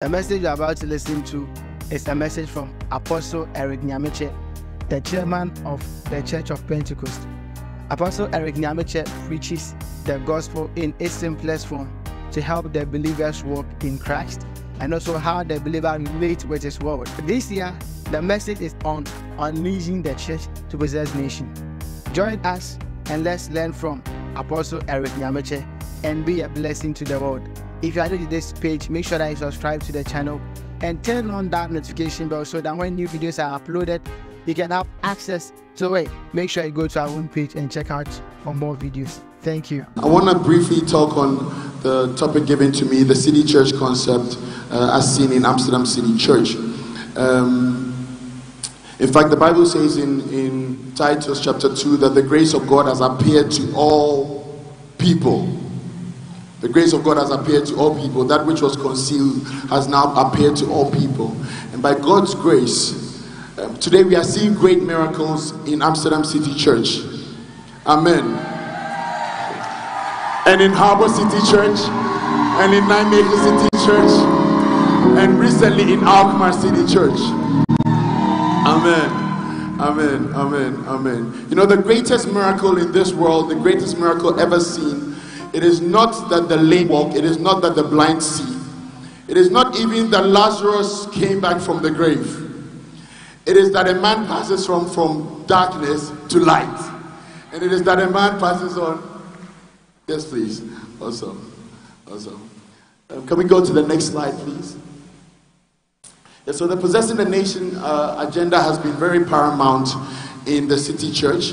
The message you're about to listen to is a message from Apostle Eric Nyamekye, the chairman of the Church of Pentecost. Apostle Eric Nyamekye preaches the gospel in its simplest form to help the believers walk in Christ and also how the believer relates with his world. This year, the message is on unleashing the church to possess nation. Join us and let's learn from Apostle Eric Nyamekye and be a blessing to the world. If you are new to this page, make sure that you subscribe to the channel and turn on that notification bell so that when new videos are uploaded, you can have access to it. Make sure you go to our homepage and check out for more videos. Thank you. I want to briefly talk on the topic given to me, the city church concept as seen in Amsterdam City Church. In fact, the Bible says in Titus chapter 2 that the grace of God has appeared to all people. The grace of God has appeared to all people. That which was concealed has now appeared to all people. And by God's grace, today we are seeing great miracles in Amsterdam City Church. Amen. And in Harbor City Church, and in Nijmegen City Church, and recently in Alkmaar City Church. Amen. Amen, amen, amen. You know, the greatest miracle in this world, the greatest miracle ever seen, it is not that the lame walk, it is not that the blind see. It is not even that Lazarus came back from the grave. It is that a man passes from darkness to light. And it is that a man passes on. Yes, please. Awesome. Awesome. Can we go to the next slide, please? Yeah, so the Possessing the Nation agenda has been very paramount in the City Church.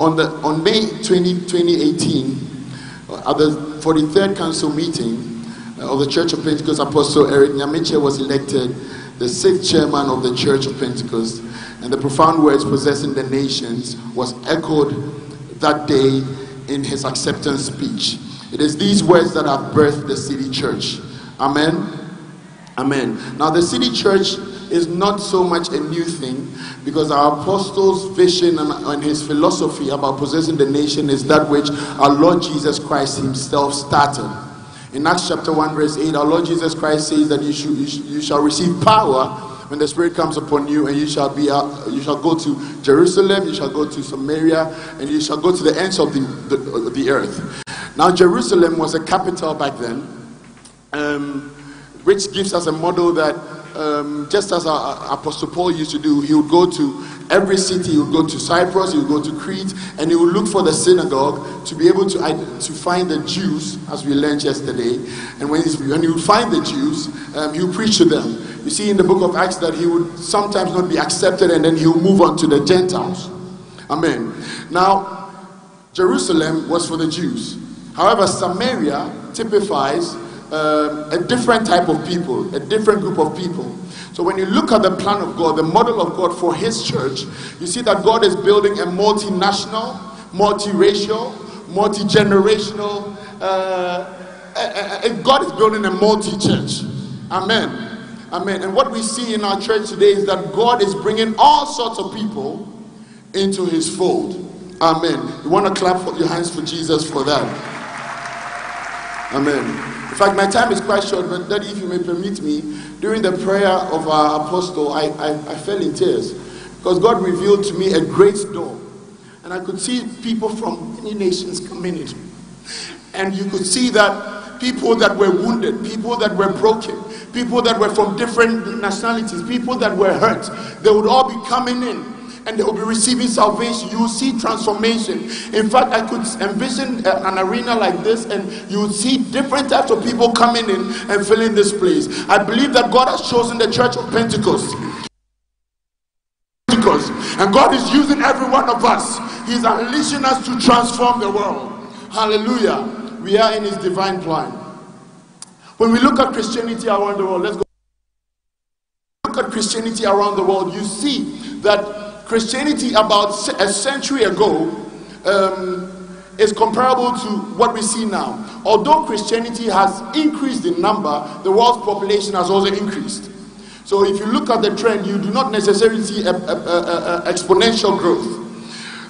On May 20, 2018, at the 43rd Council meeting of the Church of Pentecost, Apostle Eric Nyamekye was elected the sixth chairman of the Church of Pentecost. And the profound words, possessing the nations, was echoed that day in his acceptance speech. It is these words that have birthed the City Church. Amen? Amen. Now, the City Church is not so much a new thing, because our apostle's vision and his philosophy about possessing the nation is that which our Lord Jesus Christ himself started. In Acts chapter 1 verse 8, our Lord Jesus Christ says that you shall receive power when the Spirit comes upon you, and you shall go to Jerusalem, you shall go to Samaria, and you shall go to the ends of the earth. Now, Jerusalem was a capital back then, which gives us a model that just as Apostle Paul used to do, he would go to every city. He would go to Cyprus, he would go to Crete, and he would look for the synagogue to be able to find the Jews, as we learned yesterday. And when he would find the Jews, he would preach to them. You see in the book of Acts that he would sometimes not be accepted, and then he would move on to the Gentiles. Amen. Now, Jerusalem was for the Jews. However, Samaria typifies a different type of people, a different group of people. So when you look at the plan of God, the model of God for his church, you see that God is building a multinational, multiracial, multi-generational, God is building a multi-church. Amen. Amen. And what we see in our church today is that God is bringing all sorts of people into his fold. Amen. You want to clap your hands for Jesus for that. Amen. In fact, my time is quite short, but Daddy, if you may permit me, during the prayer of our apostle, I fell in tears because God revealed to me a great door, and I could see people from many nations coming in, and you could see that people that were wounded, people that were broken, people that were from different nationalities, people that were hurt, they would all be coming in. And they will be receiving salvation. You will see transformation. In fact, I could envision an arena like this, and you will see different types of people coming in and filling this place. I believe that God has chosen the Church of Pentecost. And God is using every one of us. He is unleashing us to transform the world. Hallelujah. We are in his divine plan. When we look at Christianity around the world, let's go. Look at Christianity around the world. You see that Christianity about a century ago is comparable to what we see now. Although Christianity has increased in number, the world's population has also increased. So if you look at the trend, you do not necessarily see exponential growth.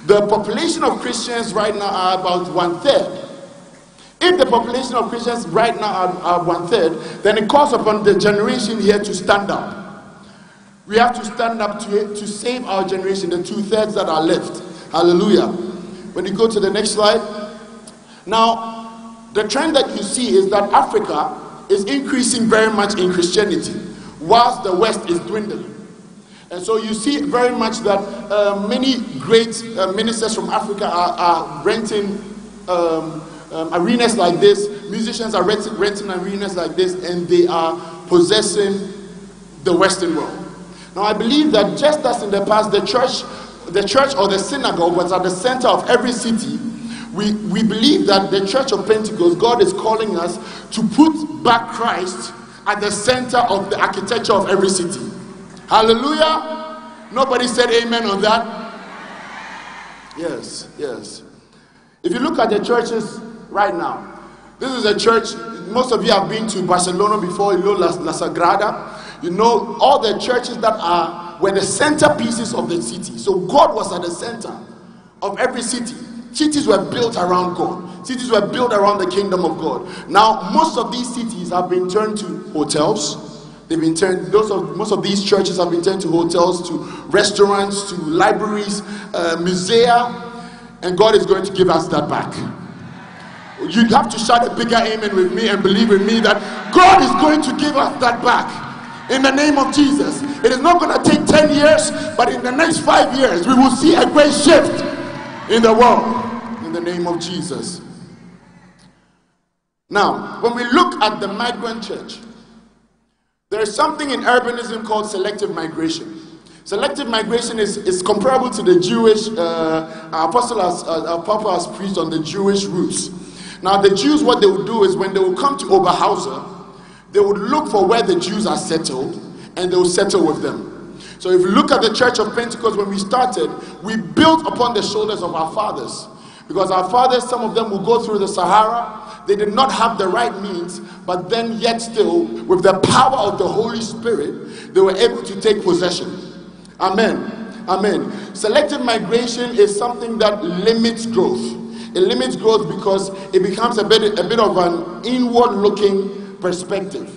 The population of Christians right now are about 1/3. If the population of Christians right now are 1/3, then it calls upon the generation here to stand up. We have to stand up to save our generation, the 2/3 that are left. Hallelujah. When you go to the next slide. Now, the trend that you see is that Africa is increasing very much in Christianity, whilst the West is dwindling. And so you see very much that many great ministers from Africa are renting arenas like this, musicians are renting arenas like this, and they are possessing the Western world. Now I believe that just as in the past, the church or the synagogue was at the center of every city, we believe that the Church of Pentecost, God is calling us to put back Christ at the center of the architecture of every city. Hallelujah. Nobody said amen on that? Yes, yes. If you look at the churches right now, this is a church, most of you have been to Barcelona before, you know La Sagrada. You know all the churches that were the centerpieces of the city. So God was at the center of every city. Cities were built around God. Cities were built around the kingdom of God. Now, most of these cities have been turned to hotels. They've been turned. Most of these churches have been turned to hotels, to restaurants, to libraries, musea, and God is going to give us that back. You have to shout a bigger amen with me and believe with me that God is going to give us that back. In the name of Jesus. It is not going to take 10 years, but in the next 5 years, we will see a great shift in the world, in the name of Jesus. Now, when we look at the migrant church, there is something in urbanism called selective migration. Selective migration is comparable to the Jewish, our Papa has preached on the Jewish roots. Now, the Jews, what they would do is when they would come to Oberhauser, they would look for where the Jews are settled, and they would settle with them. So if you look at the Church of Pentecost, when we started, we built upon the shoulders of our fathers. Because our fathers, some of them will go through the Sahara. They did not have the right means, but then yet still, with the power of the Holy Spirit, they were able to take possession. Amen. Amen. Selective migration is something that limits growth. It limits growth because it becomes a bit of an inward-looking perspective.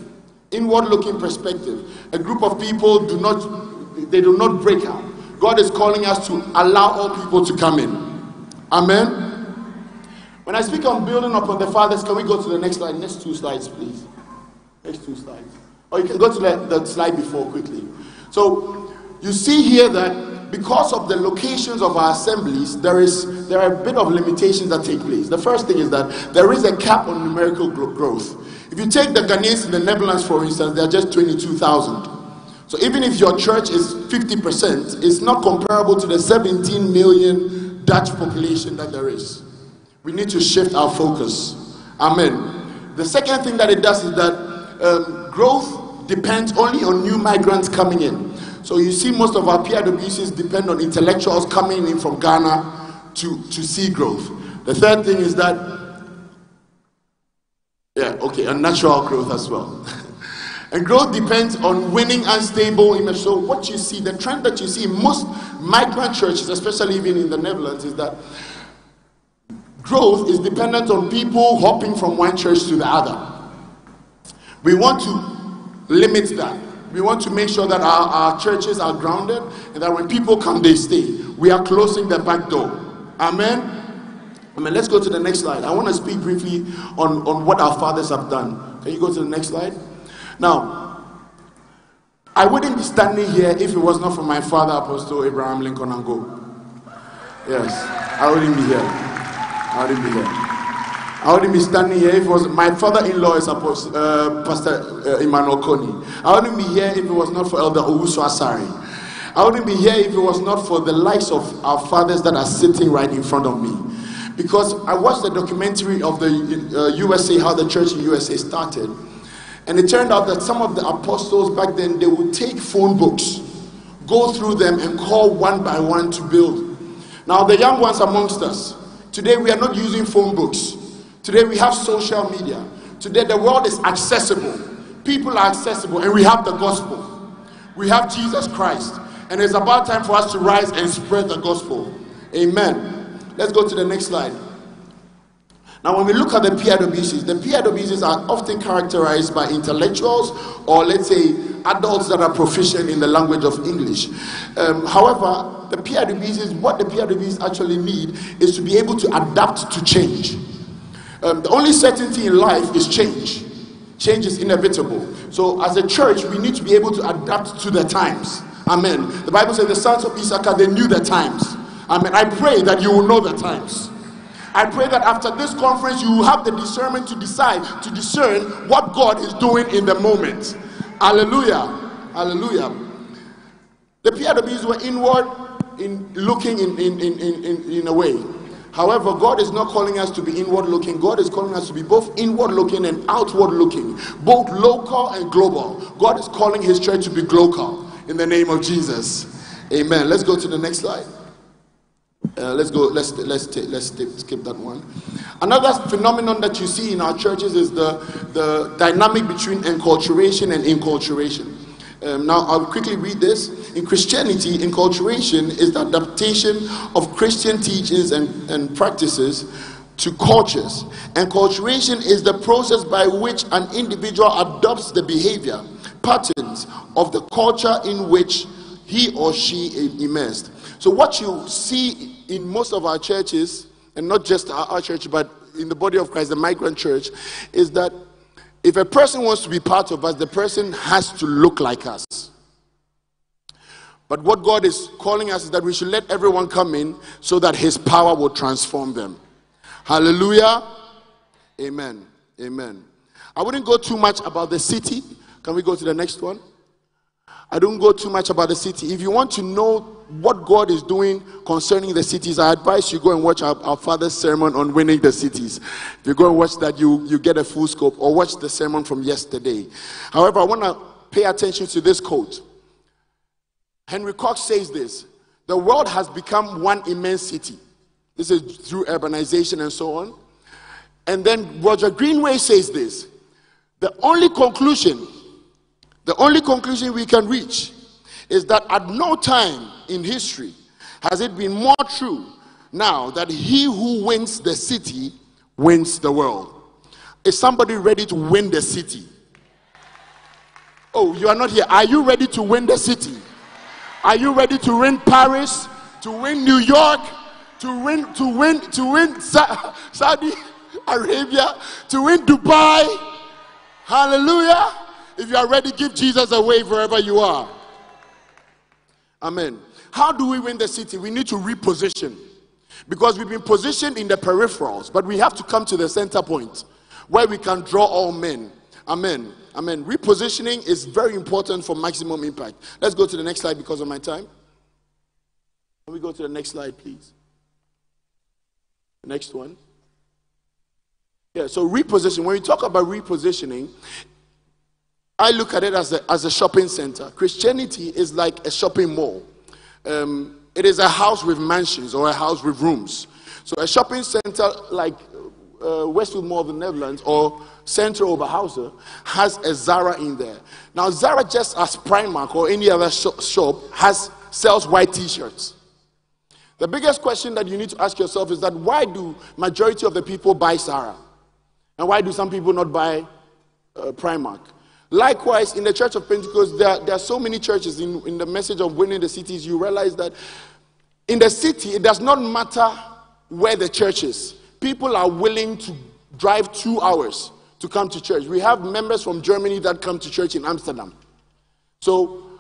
Inward-looking perspective. A group of people do not break out. God is calling us to allow all people to come in. Amen. When I speak on building upon the fathers, can we go to the next slide? Next two slides, please. Next two slides. Or you can go to the slide before quickly. So you see here that because of the locations of our assemblies, there are a bit of limitations that take place. The first thing is that there is a cap on numerical growth. If you take the Ghanaians in the Netherlands, for instance, they are just 22,000. So even if your church is 50%, it's not comparable to the 17 million Dutch population that there is. We need to shift our focus. Amen. The second thing that it does is that growth depends only on new migrants coming in. So you see most of our PIWCs depend on intellectuals coming in from Ghana to see growth. The third thing is that, yeah, okay, and natural growth as well. And growth depends on winning unstable image. So what you see, the trend that you see in most migrant churches, especially even in the Netherlands, is that growth is dependent on people hopping from one church to the other. We want to limit that. We want to make sure that our churches are grounded and that when people come, they stay. We are closing the back door. Amen? Amen. Let's go to the next slide. I want to speak briefly on what our fathers have done. Can you go to the next slide? Now, I wouldn't be standing here if it was not for my father, Apostle Abraham Lincoln Ango. Yes, I wouldn't be here. I wouldn't be here. I wouldn't be standing here if it was my father-in-law is Apostle, Pastor Emmanuel Kony. I wouldn't be here if it was not for Elder Owusu Asare. I wouldn't be here if it was not for the likes of our fathers that are sitting right in front of me. Because I watched the documentary of the USA, how the church in USA started. And it turned out that some of the apostles back then, they would take phone books, go through them and call one by one to build. Now the young ones amongst us, today we are not using phone books. Today we have social media. Today the world is accessible. People are accessible and we have the gospel. We have Jesus Christ. And it's about time for us to rise and spread the gospel. Amen. Let's go to the next slide. Now, when we look at the PIWCs are often characterized by intellectuals or, let's say, adults that are proficient in the language of English. However, the PIWCs, what the PIWCs actually need is to be able to adapt to change. The only certainty in life is change. Change is inevitable. So as a church, we need to be able to adapt to the times. Amen. The Bible says the sons of Issachar, they knew the times. Amen. I pray that you will know the times. I pray that after this conference, you will have the discernment to decide, to discern what God is doing in the moment. Hallelujah. Hallelujah. The PIWs were inward in looking in a way. However, God is not calling us to be inward looking. God is calling us to be both inward looking and outward looking, both local and global. God is calling his church to be global in the name of Jesus. Amen. Let's go to the next slide. Let's skip that one. Another phenomenon that you see in our churches is the dynamic between enculturation and inculturation. Now, I'll quickly read this. In Christianity, enculturation is the adaptation of Christian teachings and practices to cultures. Enculturation is the process by which an individual adopts the behavior, patterns of the culture in which he or she is immersed. So what you see in most of our churches, and not just our church, but in the body of Christ, the migrant church, is that if a person wants to be part of us, the person has to look like us. But what God is calling us is that we should let everyone come in so that his power will transform them. Hallelujah. Amen. Amen. I wouldn't go too much about the city. Can we go to the next one? I don't go too much about the city. If you want to know what God is doing concerning the cities, I advise you go and watch our father's sermon on winning the cities. If you go and watch that, you get a full scope, or watch the sermon from yesterday. However, I want to pay attention to this quote. Henry Cox says this: the world has become one immense city. This is through urbanization and so on. And then Roger Greenway says this: the only conclusion we can reach is that at no time in history has it been more true now that he who wins the city wins the world. Is somebody ready to win the city? Oh, you are not here. Are you ready to win the city? Are you ready to win Paris, to win New York, to win Saudi Arabia, to win Dubai? Hallelujah. If you are ready, give Jesus a wave wherever you are. Amen. How do we win the city? We need to reposition, because we've been positioned in the peripherals, but we have to come to the center point where we can draw all men. Amen. Amen. Repositioning is very important for maximum impact. Let's go to the next slide because of my time. Can we go to the next slide, please? The next one. Yeah, so reposition. When we talk about repositioning, I look at it as a shopping center. Christianity is like a shopping mall. It is a house with mansions or a house with rooms. So a shopping center like Westwood Mall of the Netherlands or Central Oberhauser has a Zara in there. Now Zara, just as Primark or any other shop, sells white t-shirts. The biggest question that you need to ask yourself is that why do majority of the people buy Zara? And why do some people not buy Primark? Likewise, in the Church of Pentecost, there are so many churches in the message of winning the cities. You realize that in the city, it does not matter where the church is. People are willing to drive 2 hours to come to church. We have members from Germany that come to church in Amsterdam. So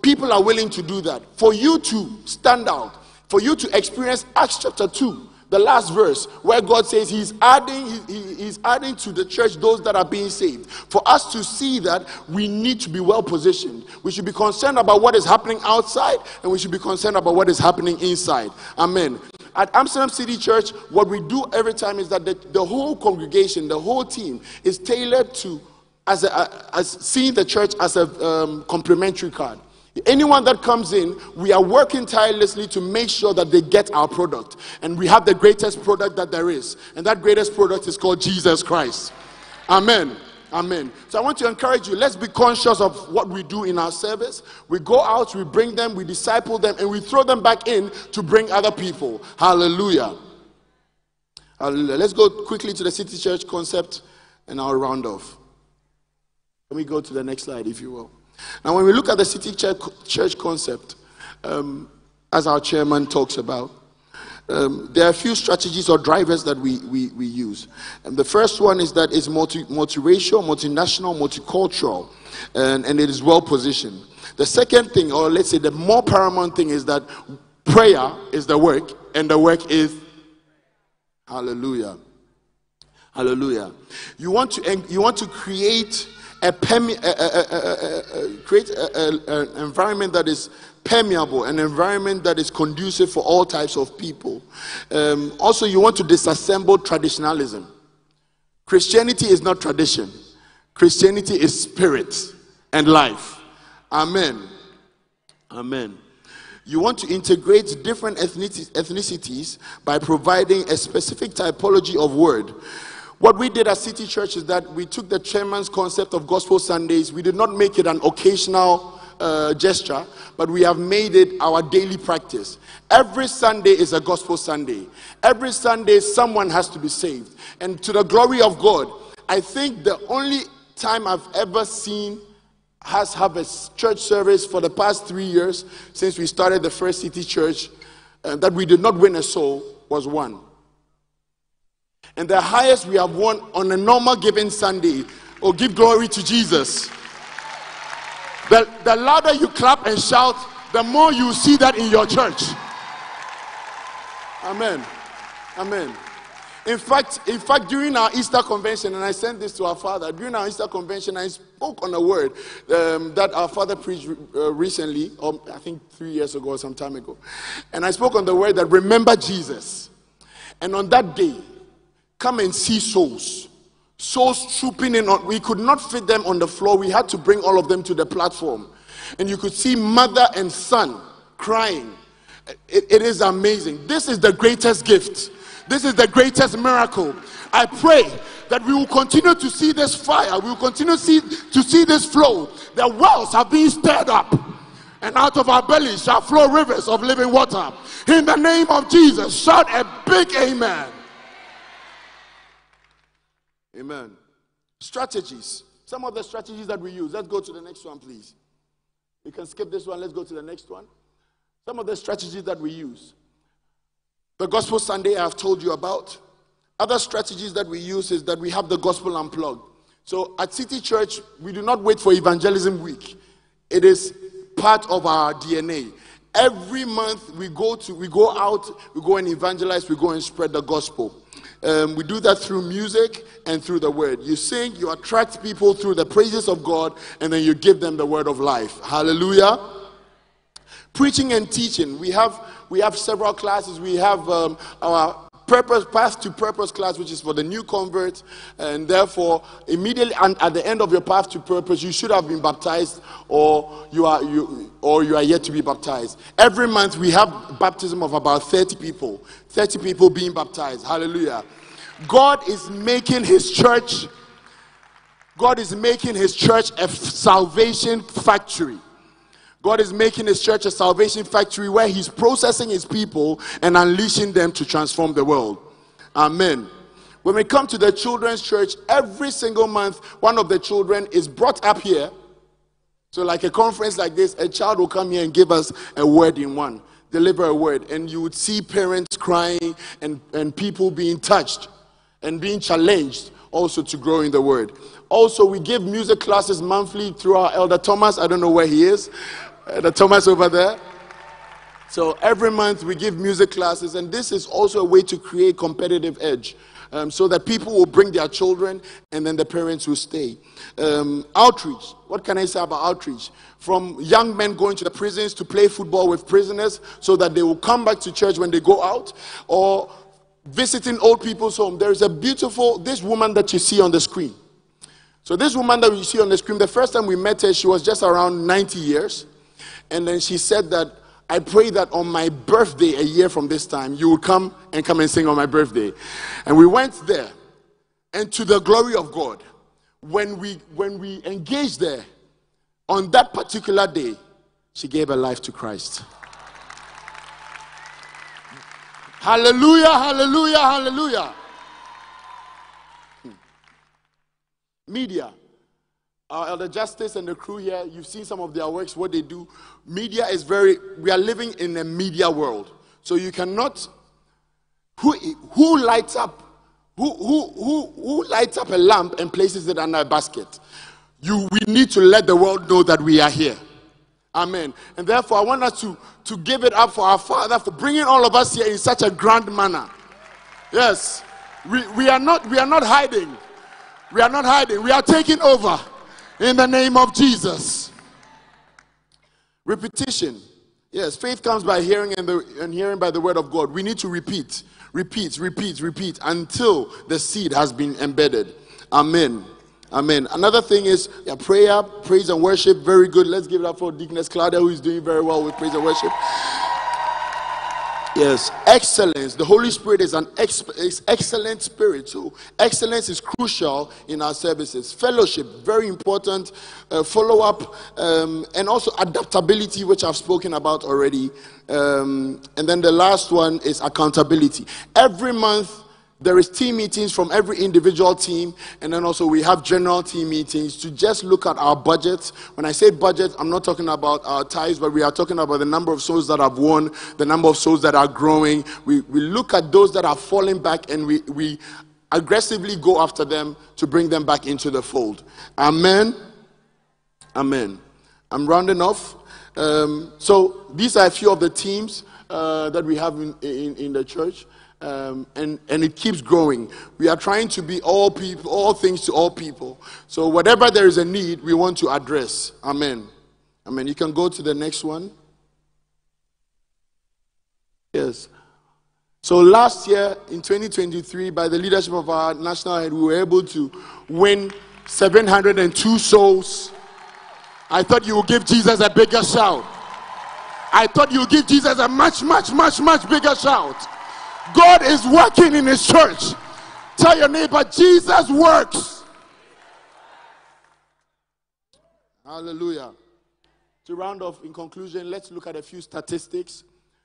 people are willing to do that. For you to stand out, for you to experience Acts chapter 2, the last verse, where God says he's adding to the church those that are being saved. For us to see that, we need to be well positioned. We should be concerned about what is happening outside, and we should be concerned about what is happening inside. Amen. At Amsterdam City Church, what we do every time is that the whole congregation, the whole team is tailored to seeing the church as a complimentary card. Anyone that comes in, we are working tirelessly to make sure that they get our product. And we have the greatest product that there is. And that greatest product is called Jesus Christ. Amen. Amen. So I want to encourage you, let's be conscious of what we do in our service. We go out, we bring them, we disciple them, and we throw them back in to bring other people. Hallelujah. Let's go quickly to the city church concept and I'll round off. Let me go to the next slide, if you will. Now, when we look at the city church concept, as our chairman talks about, there are a few strategies or drivers that we use. And the first one is that it's multiracial, multinational, multicultural, and it is well positioned. The second thing, or let's say the more paramount thing, is that prayer is the work, and the work is hallelujah. Hallelujah. You want to create an environment that is permeable, an environment that is conducive for all types of people. Also, you want to disassemble traditionalism. Christianity is not tradition. Christianity is spirit and life. Amen. Amen. You want to integrate different ethnicities by providing a specific typology of word. What we did at City Church is that we took the chairman's concept of Gospel Sundays. We did not make it an occasional gesture, but we have made it our daily practice. Every Sunday is a Gospel Sunday. Every Sunday, someone has to be saved. And to the glory of God, I think the only time I've ever seen has have a church service for the past 3 years since we started the first City Church that we did not win a soul was one. And the highest we have won on a normal given Sunday, oh, give glory to Jesus. The louder you clap and shout, the more you see that in your church. Amen. Amen. In fact, during our Easter convention, and I sent this to our father, during our Easter convention, I spoke on a word that our father preached recently, or I think 3 years ago or some time ago. And I spoke on the word that remember Jesus. And on that day, come and see souls. Souls trooping in. We could not fit them on the floor. We had to bring all of them to the platform. And you could see mother and son crying. It is amazing. This is the greatest gift. This is the greatest miracle. I pray that we will continue to see this fire. We will continue to see this flow. The wells have been stirred up. And out of our bellies shall flow rivers of living water. In the name of Jesus, shout a big amen. Amen. Strategies. Some of the strategies that we use. Let's go to the next one, please. We can skip this one. Let's go to the next one. Some of the strategies that we use. The Gospel Sunday I've told you about. Other strategies that we use is that we have the Gospel Unplugged. So at City Church, we do not wait for Evangelism Week. It is part of our DNA. Every month we go out, we go and evangelize, we go and spread the gospel. We do that through music and through the word. You sing, you attract people through the praises of God, and then you give them the word of life. Hallelujah. Preaching and teaching. We have several classes. We have our purpose, path to purpose class, which is for the new converts, and therefore immediately and at the end of your path to purpose, you should have been baptized, or you are yet to be baptized. Every month we have baptism of about 30 people being baptized. Hallelujah. God is making his church a salvation factory. God is making his church a salvation factory where he's processing his people and unleashing them to transform the world. Amen. When we come to the children's church, every single month, one of the children is brought up here. So like a conference like this, a child will come here and give us a word in one, deliver a word. And you would see parents crying and people being touched and being challenged also to grow in the word. Also, we give music classes monthly through our Elder Thomas. I don't know where he is. The Thomas over there. So every month we give music classes, and this is also a way to create competitive edge, so that people will bring their children and then the parents will stay. Outreach. What can I say about outreach? From young men going to the prisons to play football with prisoners so that they will come back to church when they go out, or visiting old people's home. There is a beautiful, this woman that you see on the screen. So this woman that you see on the screen, the first time we met her, she was just around 90 years. And then she said that, I pray that on my birthday, a year from this time, you will come and sing on my birthday. And we went there. And to the glory of God, when we engaged there, on that particular day, she gave her life to Christ. Hallelujah, hallelujah, hallelujah. Media. Elder Justice and the crew here, you've seen some of their works, what they do. Media is we are living in a media world. So you cannot, who lights up a lamp and places it under a basket? We need to let the world know that we are here. Amen. And therefore, I want us to give it up for our Father for bringing all of us here in such a grand manner. Yes. We are not hiding. We are not hiding. We are taking over in the name of Jesus. Repetition. Yes, faith comes by hearing and hearing by the word of God. We need to repeat, repeat, repeat, repeat until the seed has been embedded. Amen. Amen. Another thing is prayer, praise and worship. Very good. Let's give it up for Deaconess Claudia, who is doing very well with praise and worship. Yes, excellence. The Holy Spirit is an excellent spirit. So excellence is crucial in our services. Fellowship, very important. Follow-up, and also adaptability, which I've spoken about already. And then the last one is accountability. Every month, there is team meetings from every individual team, and then also we have general team meetings to just look at our budgets. When I say budget, I'm not talking about our tithes, but we are talking about the number of souls that have won, the number of souls that are growing. We look at those that are falling back, and we aggressively go after them to bring them back into the fold. Amen. Amen. I'm rounding off. So these are a few of the teams that we have in the church. And it keeps growing. We are trying to be all people, all things to all people. So whatever there is a need, we want to address. Amen. Amen. You can go to the next one. Yes. So last year in 2023, by the leadership of our national head, we were able to win 702 souls. I thought you would give Jesus a bigger shout. I thought you would give Jesus a much, much, much, much bigger shout. God is working in his church. Tell your neighbor, Jesus works. Hallelujah. To round off, in conclusion, let's look at a few statistics.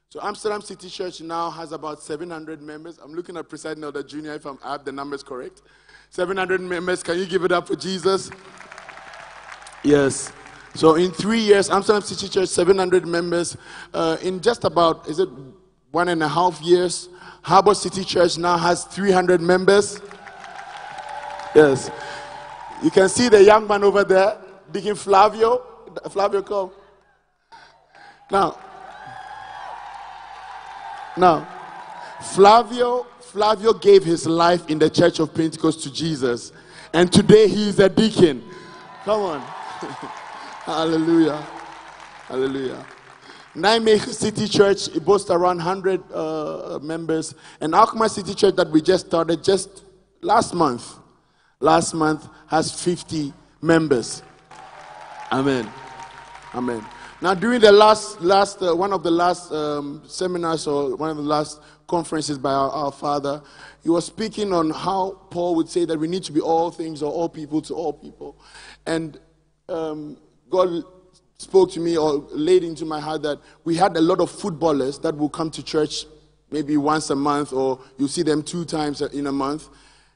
So Amsterdam City Church now has about 700 members. I'm looking at Presiding Elder Junior if I have the numbers correct. 700 members. Can you give it up for Jesus? Yes. So in 3 years, Amsterdam City Church, 700 members. In just about, 1.5 years, Harbor City Church now has 300 members. Yes. You can see the young man over there, Deacon Flavio. Flavio, come. Now, Flavio gave his life in the Church of Pentecost to Jesus. And today he is a deacon. Come on. Hallelujah. Hallelujah. Nijmegen City Church, it boasts around 100 members. And Alkmaar City Church that we just started just last month has 50 members. Amen. Amen. Now during the last seminars or one of the last conferences by our father, he was speaking on how Paul would say that we need to be all things or all people to all people. And God spoke to me or laid into my heart that we had a lot of footballers that will come to church maybe once a month, or you see them 2 times in a month.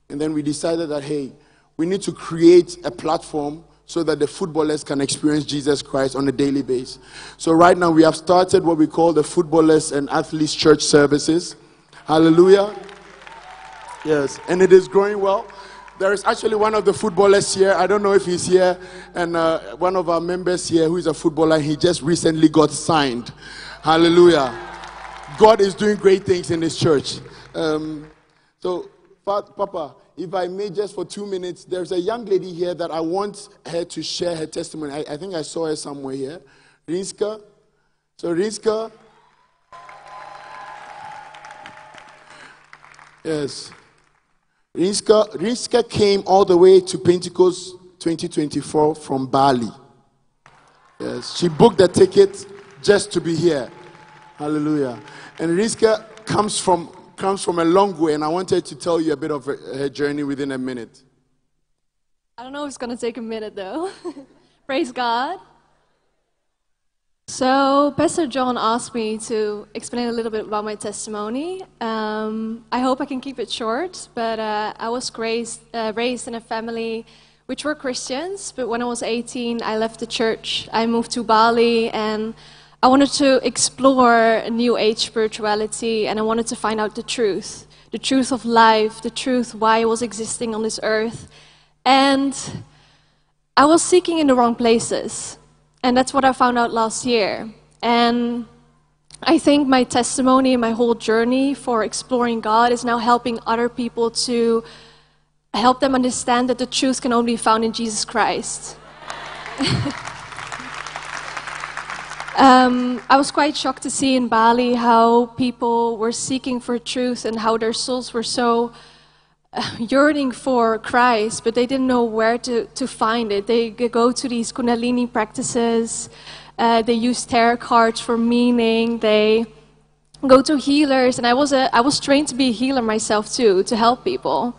And then we decided that, hey, we need to create a platform so that the footballers can experience Jesus Christ on a daily basis. So right now we have started what we call the Footballers and Athletes Church Services. Hallelujah. Yes, and it is growing well. There is actually one of the footballers here. I don't know if he's here. And one of our members here who is a footballer, he just recently got signed. Hallelujah. God is doing great things in his church. So, Papa, if I may just for 2 minutes, there's a young lady here that I want her to share her testimony. I think I saw her somewhere here. Rinska. So, Rinska. Yes. Rinska came all the way to Pentecost 2024 from Bali. Yes, she booked the ticket just to be here. Hallelujah. And Rinska comes from a long way, and I wanted to tell you a bit of her journey within a minute. I don't know if it's going to take a minute, though. Praise God. So, Pastor John asked me to explain a little bit about my testimony. I hope I can keep it short, but I was raised in a family which were Christians, but when I was 18, I left the church. I moved to Bali, and I wanted to explore New Age spirituality, and I wanted to find out the truth of life, the truth why I was existing on this earth. And I was seeking in the wrong places, and that's what I found out last year. And I think my testimony and my whole journey for exploring God is now helping other people to help them understand that the truth can only be found in Jesus Christ. I was quite shocked to see in Bali how people were seeking for truth and how their souls were so yearning for Christ, but they didn't know where to find it. They go to these Kundalini practices, they use tarot cards for meaning, they go to healers, and I was trained to be a healer myself too, to help people.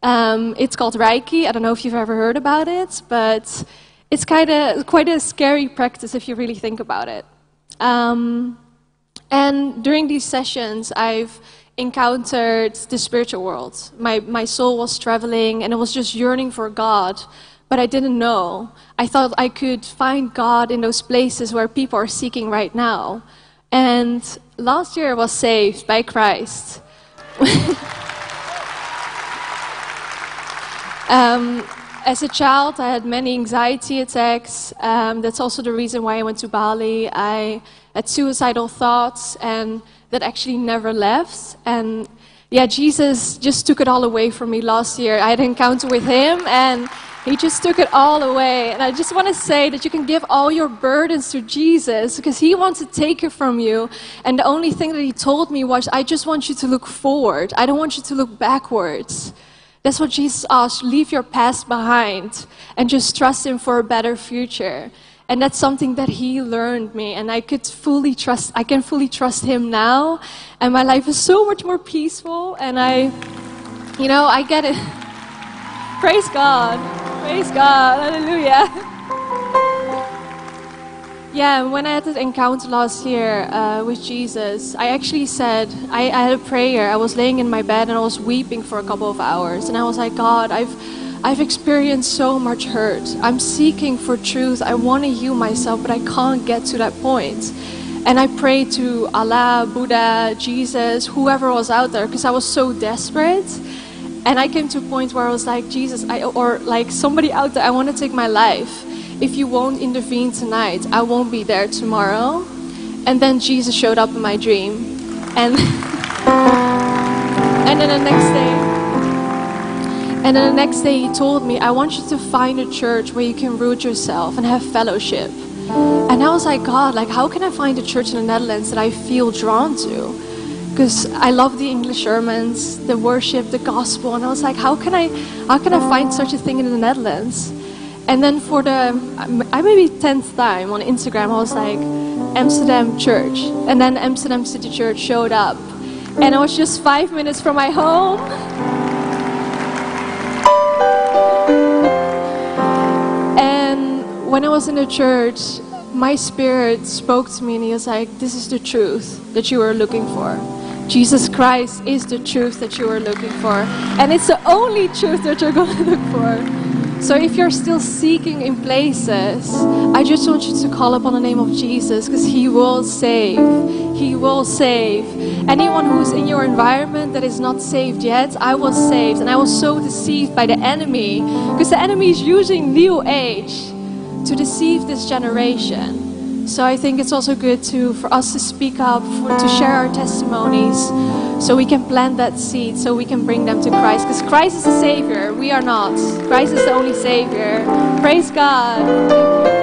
It's called Reiki. I don't know if you've ever heard about it, but it's quite a scary practice if you really think about it. And during these sessions, I've encountered the spiritual world. My soul was traveling, and it was just yearning for God, but I didn't know. I thought I could find God in those places where people are seeking right now. And last year I was saved by Christ. As a child, I had many anxiety attacks. That's also the reason why I went to Bali. I had suicidal thoughts, and that actually never left. And yeah, Jesus just took it all away from me last year. I had an encounter with him, and he just took it all away. And I just want to say that you can give all your burdens to Jesus, because he wants to take it from you. And the only thing that he told me was, I just want you to look forward. I don't want you to look backwards. That's what Jesus asked. Leave your past behind and just trust him for a better future. And that's something that he learned me, and I can fully trust him now, and my life is so much more peaceful, and I get it. Praise God, hallelujah. Yeah, when I had that encounter last year with Jesus, I actually said, I had a prayer. I was laying in my bed and I was weeping for a couple of hours, and I was like, God, I've experienced so much hurt. I'm seeking for truth. I want to heal myself, but I can't get to that point. And I prayed to Allah, Buddha, Jesus, whoever was out there, because I was so desperate. And I came to a point where I was like, Jesus, somebody out there, I want to take my life. If you won't intervene tonight, I won't be there tomorrow. And then Jesus showed up in my dream. And then the next day, he told me, I want you to find a church where you can root yourself and have fellowship. And I was like, God, how can I find a church in the Netherlands that I feel drawn to? Because I love the English sermons, the worship, the gospel. And I was like, how can I find such a thing in the Netherlands? And then for maybe 10th time on Instagram, I was like, Amsterdam Church. And then Amsterdam City Church showed up. And I was just 5 minutes from my home. When I was in the church, my spirit spoke to me, and he was like, this is the truth that you were looking for. Jesus Christ is the truth that you were looking for. And it's the only truth that you're going to look for. So if you're still seeking in places, I just want you to call upon the name of Jesus, because he will save. He will save. Anyone who's in your environment that is not saved yet, I was saved. And I was so deceived by the enemy, because the enemy is using New Age to deceive this generation. So I think it's also good for us to speak up, to share our testimonies, so we can plant that seed, so we can bring them to Christ, because Christ is the Savior. We are not. Christ is the only Savior. Praise God.